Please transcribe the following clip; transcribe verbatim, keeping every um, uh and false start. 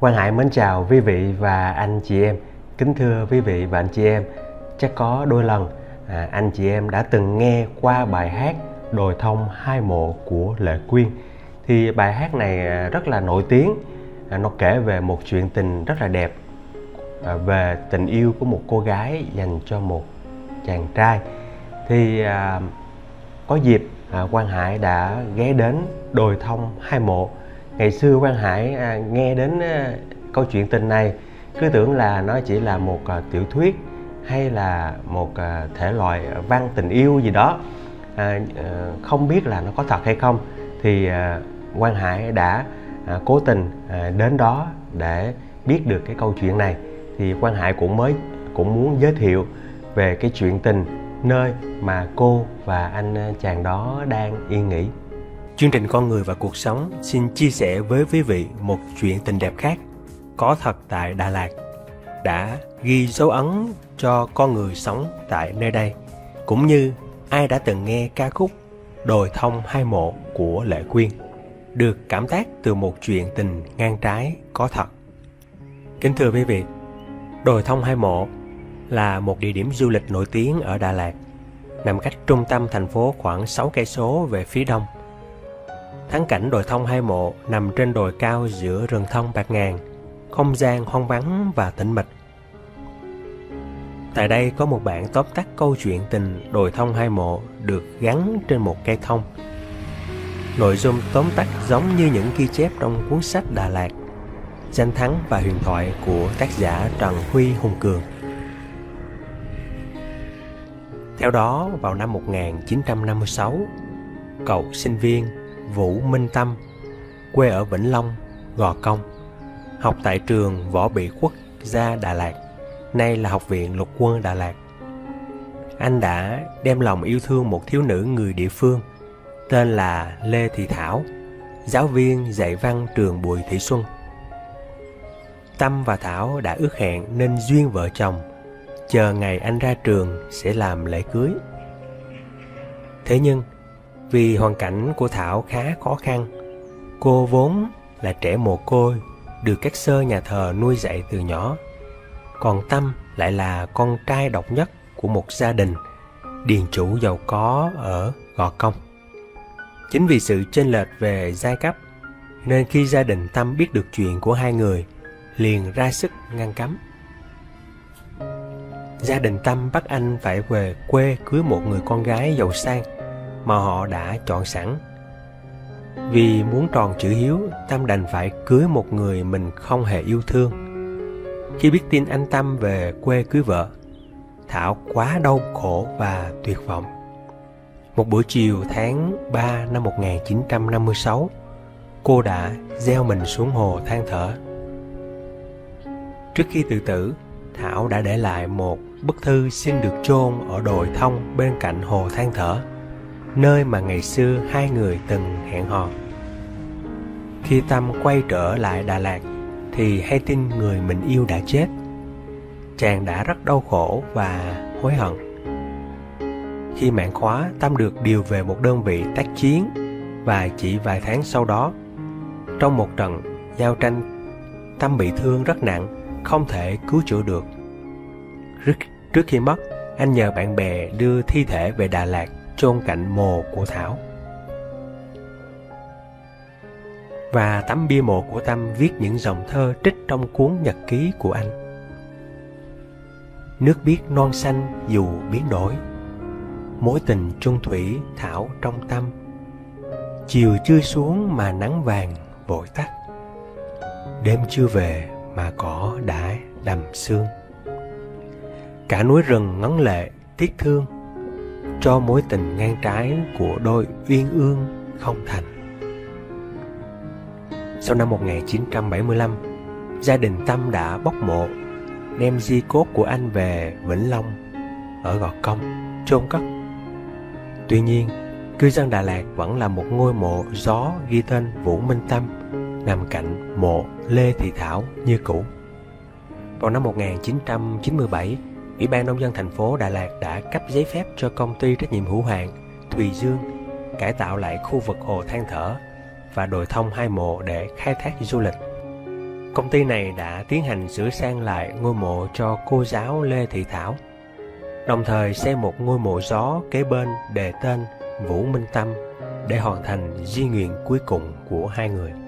Quang Hải mến chào quý vị và anh chị em. Kính thưa quý vị và anh chị em, chắc có đôi lần à, anh chị em đã từng nghe qua bài hát Đồi Thông Hai Mộ của Lệ Quyên. Thì bài hát này rất là nổi tiếng, à, nó kể về một chuyện tình rất là đẹp, à, về tình yêu của một cô gái dành cho một chàng trai. Thì à, có dịp à, Quang Hải đã ghé đến Đồi Thông Hai Mộ. Ngày xưa Quang Hải à, nghe đến à, câu chuyện tình này cứ tưởng là nó chỉ là một à, tiểu thuyết hay là một à, thể loại văn tình yêu gì đó, à, à, không biết là nó có thật hay không. Thì à, Quang Hải đã à, cố tình à, đến đó để biết được cái câu chuyện này. Thì Quang Hải cũng mới cũng muốn giới thiệu về cái chuyện tình nơi mà cô và anh chàng đó đang yên nghỉ. Chương trình Con Người và Cuộc Sống xin chia sẻ với quý vị một chuyện tình đẹp khác có thật tại Đà Lạt, đã ghi dấu ấn cho con người sống tại nơi đây, cũng như ai đã từng nghe ca khúc Đồi Thông Hai Mộ của Lệ Quyên, được cảm tác từ một chuyện tình ngang trái có thật. Kính thưa quý vị, Đồi Thông Hai Mộ là một địa điểm du lịch nổi tiếng ở Đà Lạt, nằm cách trung tâm thành phố khoảng sáu cây số về phía đông. Thắng cảnh Đồi Thông Hai Mộ nằm trên đồi cao giữa rừng thông bạt ngàn, không gian hoang vắng và tĩnh mịch. Tại đây có một bản tóm tắt câu chuyện tình Đồi Thông Hai Mộ được gắn trên một cây thông. Nội dung tóm tắt giống như những ghi chép trong cuốn sách Đà Lạt, Danh Thắng và Huyền Thoại của tác giả Trần Huy Hùng Cường. Theo đó, vào năm một nghìn chín trăm năm mươi sáu, cậu sinh viên Vũ Minh Tâm, quê ở Vĩnh Long, Gò Công, học tại trường Võ Bị Quốc gia Đà Lạt, nay là Học viện Lục quân Đà Lạt. Anh đã đem lòng yêu thương một thiếu nữ người địa phương tên là Lê Thị Thảo, giáo viên dạy văn trường Bùi Thị Xuân. Tâm và Thảo đã ước hẹn nên duyên vợ chồng, chờ ngày anh ra trường sẽ làm lễ cưới. Thế nhưng vì hoàn cảnh của Thảo khá khó khăn, cô vốn là trẻ mồ côi, được các sơ nhà thờ nuôi dạy từ nhỏ, còn Tâm lại là con trai độc nhất của một gia đình điền chủ giàu có ở Gò Công. Chính vì sự chênh lệch về giai cấp nên khi gia đình Tâm biết được chuyện của hai người liền ra sức ngăn cấm. Gia đình Tâm bắt anh phải về quê cưới một người con gái giàu sang mà họ đã chọn sẵn. Vì muốn tròn chữ hiếu, Tâm đành phải cưới một người mình không hề yêu thương. Khi biết tin anh Tâm về quê cưới vợ, Thảo quá đau khổ và tuyệt vọng. Một buổi chiều tháng ba năm một nghìn chín trăm năm mươi sáu, cô đã gieo mình xuống hồ than thở. Trước khi tự tử, Thảo đã để lại một bức thư xin được chôn ở đồi thông bên cạnh hồ than thở, nơi mà ngày xưa hai người từng hẹn hò. Khi Tâm quay trở lại Đà Lạt thì hay tin người mình yêu đã chết. Chàng đã rất đau khổ và hối hận. Khi mãn khóa, Tâm được điều về một đơn vị tác chiến, và chỉ vài tháng sau đó, trong một trận giao tranh, Tâm bị thương rất nặng, không thể cứu chữa được. Trước khi mất, anh nhờ bạn bè đưa thi thể về Đà Lạt chôn cạnh mồ của Thảo. Và tấm bia mộ của Tâm viết những dòng thơ trích trong cuốn nhật ký của anh. Nước biếc non xanh dù biến đổi, mối tình chung thủy Thảo trong tâm. Chiều chưa xuống mà nắng vàng vội tắt, đêm chưa về mà cỏ đã đầm sương. Cả núi rừng ngấn lệ tiếc thương cho mối tình ngang trái của đôi uyên ương không thành. Sau năm một nghìn chín trăm bảy mươi lăm, gia đình Tâm đã bốc mộ, đem di cốt của anh về Vĩnh Long ở Gò Công chôn cất. Tuy nhiên, cư dân Đà Lạt vẫn là một ngôi mộ gió ghi tên Vũ Minh Tâm, nằm cạnh mộ Lê Thị Thảo như cũ. Vào năm một nghìn chín trăm chín mươi bảy, Ủy ban Nông dân thành phố Đà Lạt đã cấp giấy phép cho công ty trách nhiệm hữu hạn Thùy Dương cải tạo lại khu vực hồ than thở và đồi thông hai mộ để khai thác du lịch. Công ty này đã tiến hành sửa sang lại ngôi mộ cho cô giáo Lê Thị Thảo, đồng thời xây một ngôi mộ gió kế bên đề tên Vũ Minh Tâm để hoàn thành di nguyện cuối cùng của hai người.